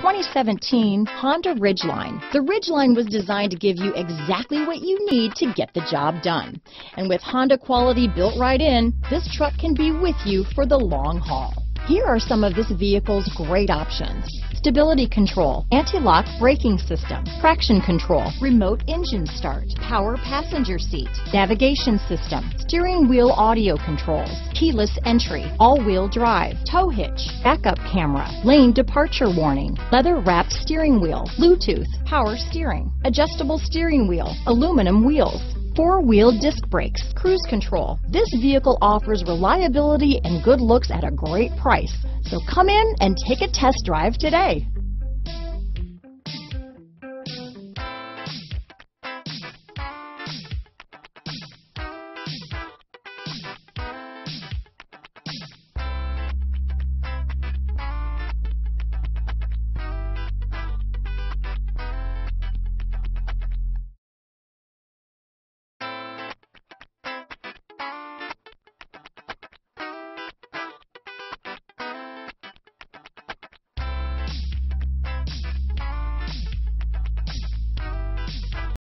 2017 Honda Ridgeline. The Ridgeline was designed to give you exactly what you need to get the job done. And with Honda quality built right in, this truck can be with you for the long haul. Here are some of this vehicle's great options: stability control, anti-lock braking system, traction control, remote engine start, power passenger seat, navigation system, steering wheel audio controls, keyless entry, all-wheel drive, tow hitch, backup camera, lane departure warning, leather-wrapped steering wheel, Bluetooth, power steering, adjustable steering wheel, aluminum wheels, four-wheel disc brakes, cruise control. This vehicle offers reliability and good looks at a great price. So come in and take a test drive today.